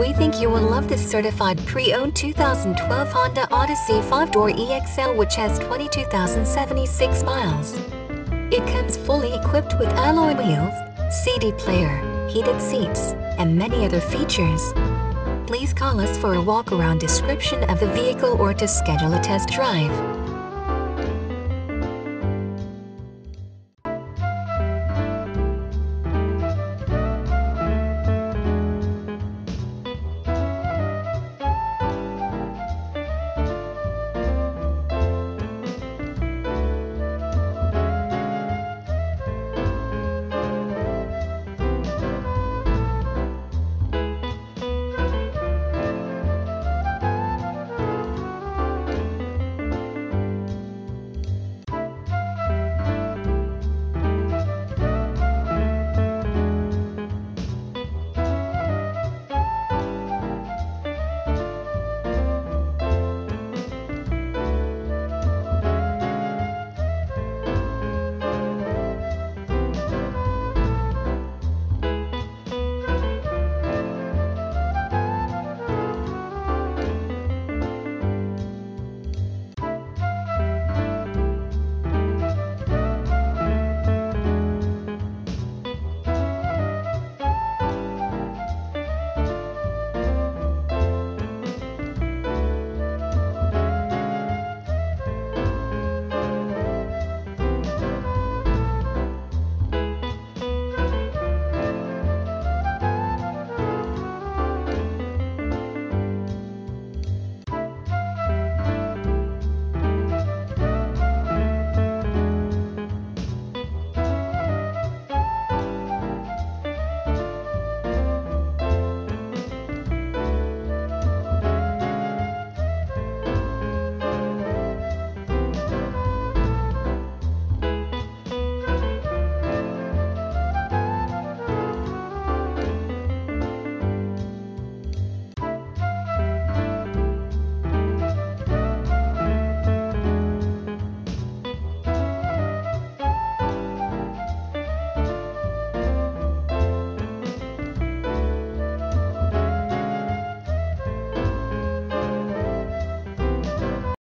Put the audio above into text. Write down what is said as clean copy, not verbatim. We think you will love this certified pre-owned 2012 Honda Odyssey 5-door EX-L, which has 22,076 miles. It comes fully equipped with alloy wheels, CD player, heated seats, and many other features. Please call us for a walk-around description of the vehicle or to schedule a test drive.